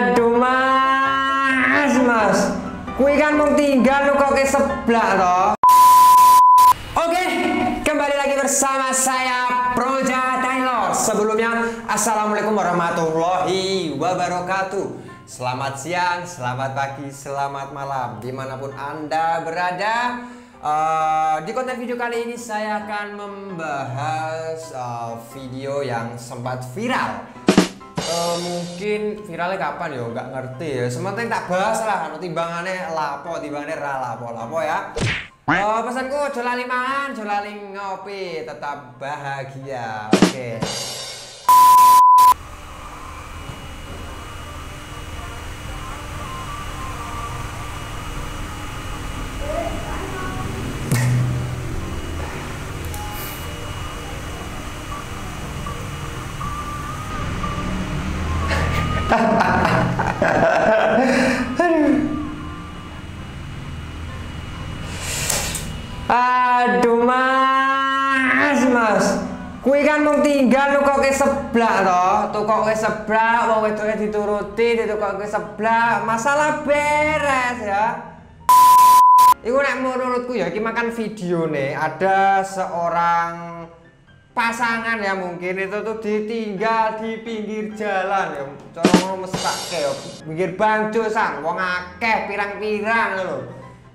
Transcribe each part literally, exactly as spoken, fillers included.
Aduh mas, mas kui kan mau tinggal lu kok ke sebelah toh. Oke, kembali lagi bersama saya Proja Taylor. Sebelumnya assalamualaikum warahmatullahi wabarakatuh. Selamat siang, selamat pagi, selamat malam dimanapun anda berada. Uh, di konten video kali ini saya akan membahas uh, video yang sempat viral. Uh, mungkin viralnya kapan ya, nggak ngerti ya. Sementara tak bahas lah, timbangannya lapo, timbangannya ralapo lapo ya. Uh, pesanku jolali mangan, jolali ngopi, tetap bahagia. Oke. Okay. Aduh mas, mas kui kan mau tinggal lu kok ke sebelah toh. Tuh kok ke sebelah, wong wedoknya dituruti, itu kok ke sebelah, masalah beres ya. Iku nek menurutku ya, iki makan video nih, ada seorang pasangan ya, mungkin itu tuh ditinggal di pinggir jalan ya, cara mesake ya, pinggir bangjo sang, wong akeh pirang-pirang lho.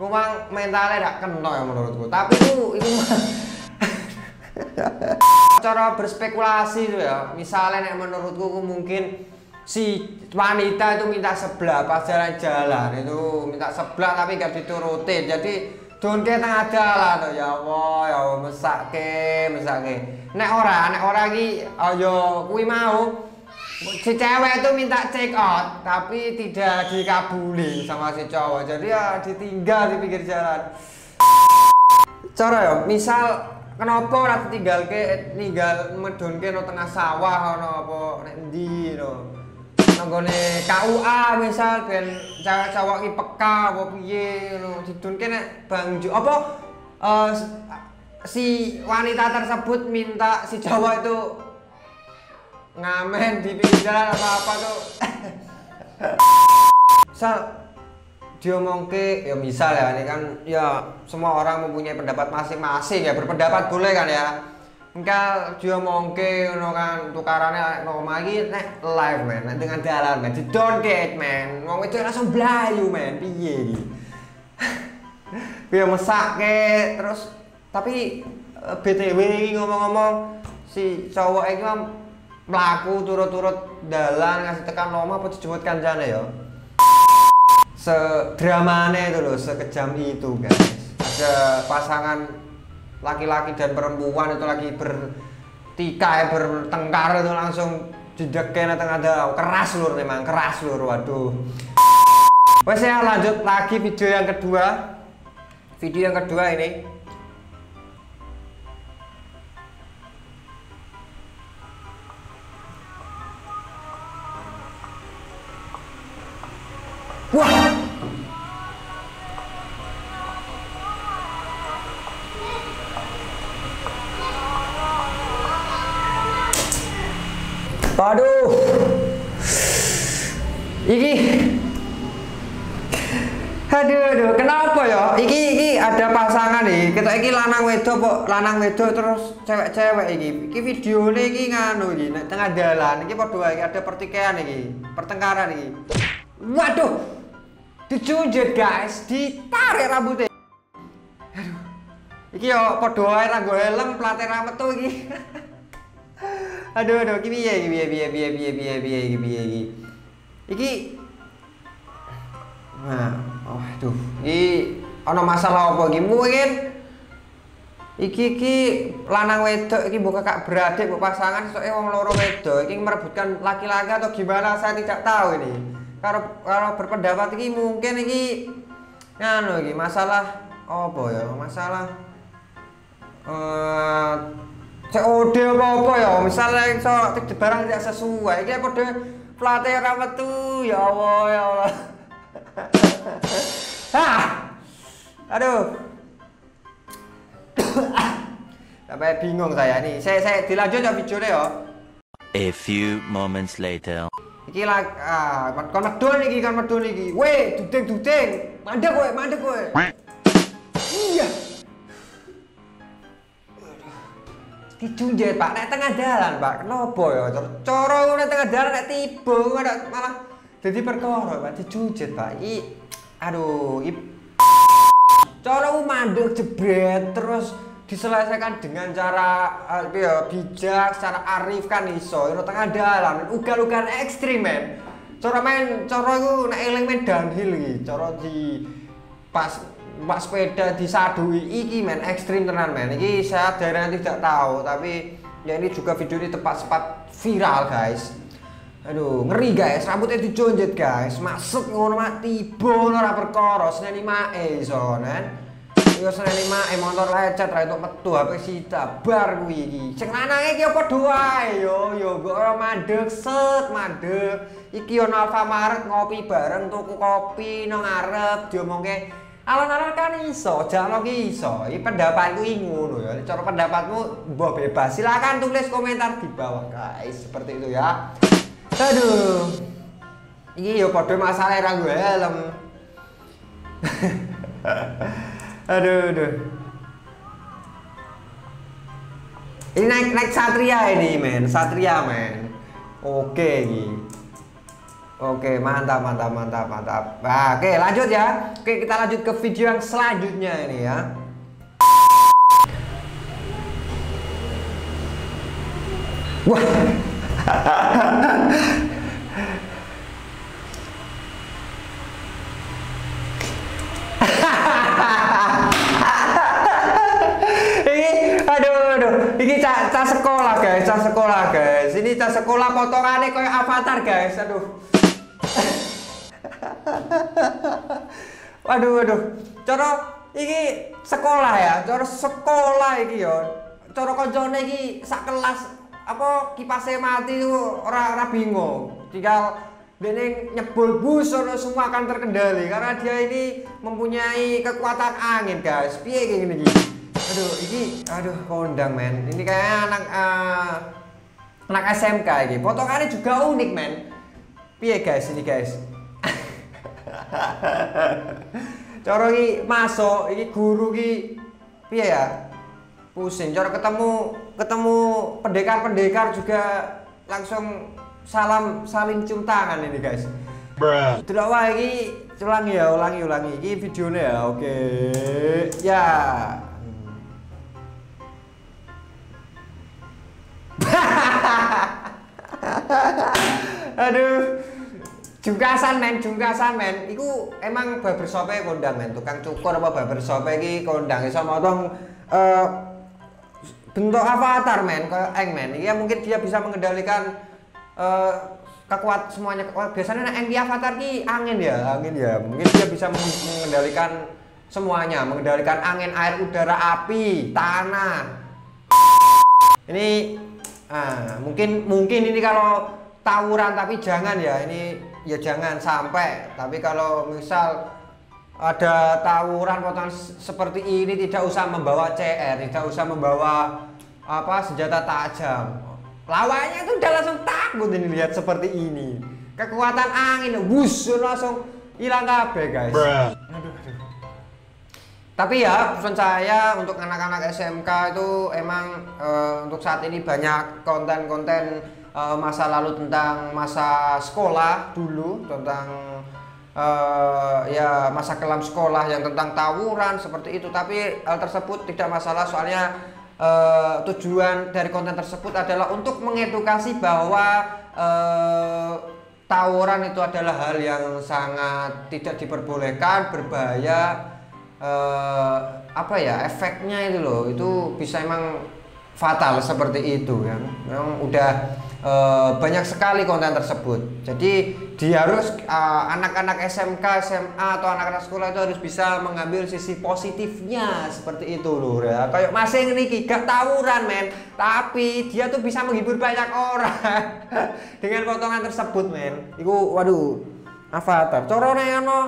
Memang mentalnya gak kena ya menurutku. Tapi itu itu cara berspekulasi tuh ya. Misalnya nek menurutku mungkin si wanita itu minta sebelah pas jalan-jalan, itu minta sebelah tapi gak dituruti. Jadi don't care tengah jalan tuh ya Allah, ya Allah mesake, mesake. Nek ora, nek ora iki ayo kuwi mau si cewek itu minta check out tapi tidak dikabulin sama si cowok, jadi ya ditinggal di pinggir jalan. Cara ya, misal kenapa ora ditinggalke, ninggal medonke no tengah sawah ono apa nek endi no. Nanggone K U A misal ben cowok iki peka apa piye ngono, didonke nek bangju apa uh, si wanita tersebut minta si cowok itu ngamen di pinggir jalan apa-apa tuh. Misal diomongke ya, misal ya ini kan ya semua orang mempunyai pendapat masing-masing ya, berpendapat boleh kan ya. Engkau diomongke ngono kan tukarane normal iki nek live men, nek dengan dalan men, di don't get men. Wong itu langsung blayu men, piye iki? Piye mesake terus tapi B T W iki ngomong-ngomong si cowok iki mah melaku turut-turut dalan ngasih tekan loma apa dijemput kancane ya. Sedramane itu loh, sekejam itu guys. Ada pasangan laki-laki dan perempuan itu lagi bertikai, bertengkar itu langsung didekein tengah dalam. Keras lur memang, keras lur. Waduh. Wes ya, lanjut lagi video yang kedua. Video yang kedua ini wah, aduh, iki, aduh, aduh, kenapa ya? Iki, iki ada pasangan nih. Kita iki lanang wedok, kok lanang wedok terus cewek-cewek iki. Iki video nih, iki nganu iki, tengah jalan. Iki berdua iki ada pertikaian iki, pertengkaran iki. Waduh. Dijunjet guys, ditarik rambutnya. Aduh. Iki yo padha wae ra nggo helm, plate ra metu iki. Aduh aduh, iki piye iki piye piye piye piye piye piye iki piye iki. Iki nah, waduh, iki ana masalah apa iki? Mungkin iki iki lanang wedok iki mbok kakak beradik, mbok pasangan soke wong loro wedok iki merebutkan laki-laki atau gimana saya tidak tahu ini. Kalau kalau berpendapat ini mungkin ini nganu iki masalah apa ya? Masalah eh C O D apa-apa ya. Misalnya so barang tidak sesuai, iki kode plate ora metu. Ya Allah, ya Allah. Hah. Aduh. Sampai bingung saya ini. Saya saya dilanjut ya videonya ya. A few moments later. Iki lah, ah, kon medul iki, kon medul iki. Weh, duding duding, mandek kowe, mandek kowe. Iya. Dijunjet Pak, nek tengah dalan Pak, kenapa ya? Coro ngene tengah dalan nek tiba malah dadi perkara Pak, dijunjet Pak. I, aduh, i. Coro mandek jebret terus diselesaikan dengan cara uh, ya, bijak, secara arif kan iso, ora tengah dalan, ugal-ugalan ekstrim men. Cara main cara iku nek eling men downhill iki, cara di pas pas sepeda disadui iki men ekstrim tenan men. Iki saya dari tidak tahu, tapi ya ini juga video ini tepat sempat viral guys. Aduh, ngeri guys, rambutnya dijonjet guys. Maksud ngono mati bon ora perkara, seneni mae iso men. Yo seneng lima motor lecet ra entuk metu H P sita bar kuwi iki. Sing lanange iki padha wae yo yo ora mandeg set mandeg. Iki ono Alfamart ngopi bareng tuku kopi nang arep diomongke alon-alon kan iso, jalo ki iso. Iki pendapatku iki ngono ya. Cara pendapatmu mbok bebas. Silakan tulis komentar di bawah guys, seperti itu ya. Aduh. Iki yo padha masalah ra nggo helm. Aduh, aduh. Ini naik naik Satria ini men, Satria men. Oke, oke mantap mantap mantap mantap. Nah, oke lanjut ya. Oke kita lanjut ke video yang selanjutnya ini ya. Wah. Ini cah ca sekolah guys, cah sekolah guys. Ini cah sekolah potongannya kayak avatar guys. Aduh. Waduh, waduh. Coro ini sekolah ya, coro sekolah ini ya. Coro konjone ini sak kelas apa kipasnya mati tuh orang-orang bingung. Tinggal dene nyebul bus semua akan terkendali karena dia ini mempunyai kekuatan angin guys. Piye gini gini. Aduh, ini, aduh kondang men. Ini kayaknya anak uh, anak S M K ini. Potongannya juga unik men. Piye guys ini guys. Coro ini masuk, ini guru ini piye ya. Pusing. Coro ketemu ketemu pendekar-pendekar juga langsung salam saling cium tangan ini guys. Bruh. Tidak wah ini ulangi ya, ulangi ulangi. Ini videonya ya, oke. Okay. Ya. Yeah. Aduh, jungkasan men, jungkasan men. Iku emang barbershop-e kondang men, tukang cukur apa barbershop iki kondang iso motong uh, bentuk avatar men, kayak eng men. Iya mungkin dia bisa mengendalikan uh, kekuat semuanya. Kekuat. Biasanya eng di avatar ki angin ya, angin ya. Mungkin dia bisa mengendalikan semuanya, mengendalikan angin, air, udara, api, tanah. Ini ah, mungkin mungkin ini kalau tawuran tapi jangan ya, ini ya jangan sampai. Tapi kalau misal ada tawuran potongan seperti ini tidak usah membawa C R, tidak usah membawa apa senjata tajam. Lawannya itu udah langsung takut ini lihat seperti ini. Kekuatan angin wus langsung hilang kabeh guys. Bruh. Aduh, aduh. Tapi ya pesan saya untuk anak-anak S M K itu emang e, untuk saat ini banyak konten-konten e, masa lalu tentang masa sekolah dulu, tentang e, ya masa kelam sekolah yang tentang tawuran seperti itu. Tapi hal tersebut tidak masalah soalnya e, tujuan dari konten tersebut adalah untuk mengedukasi bahwa e, tawuran itu adalah hal yang sangat tidak diperbolehkan, berbahaya. Uh, apa ya efeknya itu loh, itu bisa emang fatal seperti itu ya. Memang udah uh, banyak sekali konten tersebut. Jadi dia harus anak-anak uh, S M K, S M A atau anak-anak sekolah itu harus bisa mengambil sisi positifnya seperti itu loh ya. Kayak masih niki gak tawuran men, tapi dia tuh bisa menghibur banyak orang dengan potongan tersebut men. Iku waduh avatar. Corone ono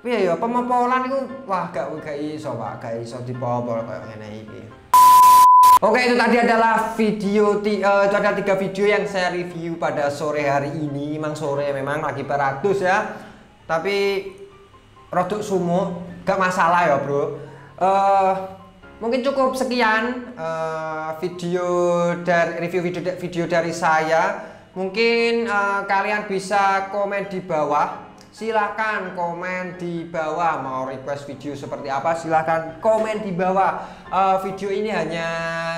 piye ya pemopolan iku wah gak gak iso Pak, gak iso dipopol koyo ngene iki. Oke, itu tadi adalah video uh, itu ada tiga video yang saya review pada sore hari ini. Memang sore, memang lagi beratus ya, tapi rodok sumuk, gak masalah ya bro. uh, Mungkin cukup sekian uh, video dari review video, video dari saya. Mungkin uh, kalian bisa komen di bawah. Silahkan komen di bawah, mau request video seperti apa silahkan komen di bawah. uh, Video ini hanya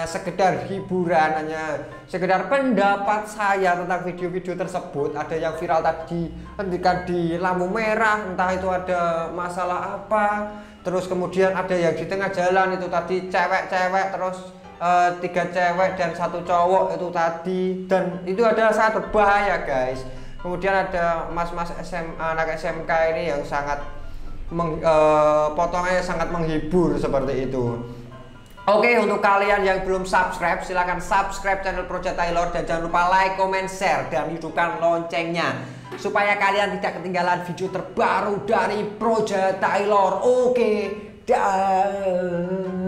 sekedar hiburan, hanya sekedar pendapat saya tentang video-video tersebut. Ada yang viral tadi, hentikan di lampu merah, entah itu ada masalah apa. Terus kemudian ada yang di tengah jalan, itu tadi cewek-cewek, terus e, tiga cewek dan satu cowok itu tadi. Dan itu adalah sangat berbahaya guys. Kemudian ada mas-mas S M, anak S M K ini yang sangat meng, e, potongannya sangat menghibur seperti itu. Oke, untuk kalian yang belum subscribe silahkan subscribe channel Proja Taylor. Dan jangan lupa like, comment, share, dan hidupkan loncengnya supaya kalian tidak ketinggalan video terbaru dari Proja Taylor. Oke, dah.